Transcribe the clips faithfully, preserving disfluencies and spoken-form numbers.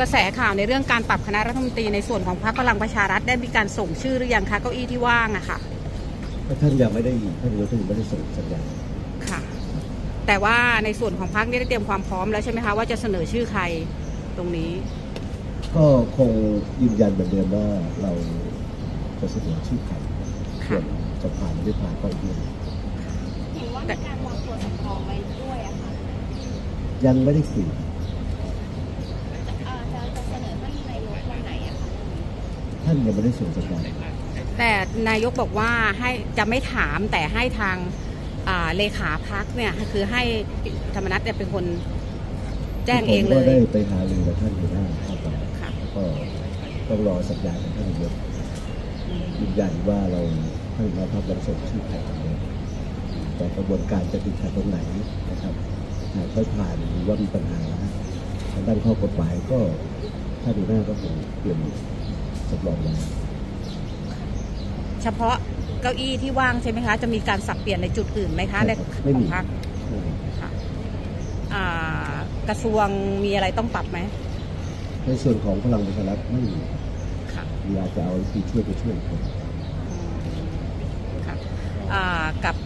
กระแสข่าวในเรื่องการปรับคณะรัฐมนตรีในส่วนของพรรคพลังประชารัฐได้มีการส่งชื่อหรือยังคะเก้าอี้ที่ว่างอะค่ะท่านยังไม่ได้ท่านยังไม่ได้ส่งสัญญาณค่ะแต่ว่าในส่วนของพรรคได้เตรียมความพร้อมแล้วใช่ไหมคะว่าจะเสนอชื่อใครตรงนี้ก็คงยืนยันเหมือนเดิมว่าเราจะเสนอชื่อใครส่วนจะผ่านหรือผ่านก็อีกเรื่องเห็นว่ามีการวางตัวสำรองไว้ด้วยอะค่ะยังไม่ได้คุยท่านยังไม่ได้ส่งสัญญาณแต่นายกบอกว่าให้จะไม่ถามแต่ให้ทางเลขาพรรคเนี่ยคือให้ธรรมนัสเนี่ยเป็นคนแจ้งเองเลยก็ได้ไปหารือกับท่านอยู่หน้าข้าวปลาก็ต้องรอสัญญาณของท่านนายกยืนยันว่าเราท่านนายกจะส่งชื่อใครตรงนี้แต่กระบวนการจะติดขัดตรงไหนนะครับหากไม่ผ่านหรือว่ามีปัญหาทางด้านข้อกฎหมายก็ท่านอยู่หน้าก็คงเปลี่ยนเฉพาะเก้าอี้ที่ว่างใช่ไหมคะจะมีการสับเปลี่ยนในจุดอื่นไหมคะในของพรรคค่ะกระทรวงมีอะไรต้องปรับไหมในส่วนของพลังประชารัฐไม่มีค่ะเวลาจะเอาที่ช่วยไปช่วยคนค่ะกับ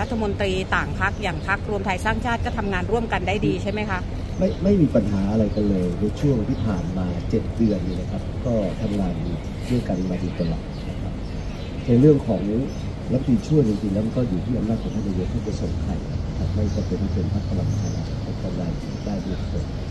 รัฐมนตรีต่างพรรคอย่างพรรครวมไทยสร้างชาติก็ทำงานร่วมกันได้ดีใช่ไหมคะไม่ไม่มีปัญหาอะไรกันเลยในช่วงที่ผ่านมาเจ็ดเดือนนี่นะครับก็ทำงานด้วยกันมาดีตลอดนะครับในเรื่องของรัฐมนตรีช่วยจริงๆแล้วก็อยู่ที่อำนาจของท่านนายกที่จะส่งใครไม่จะเป็นเป็นพรรคพลังประชารัฐทำงานได้ดี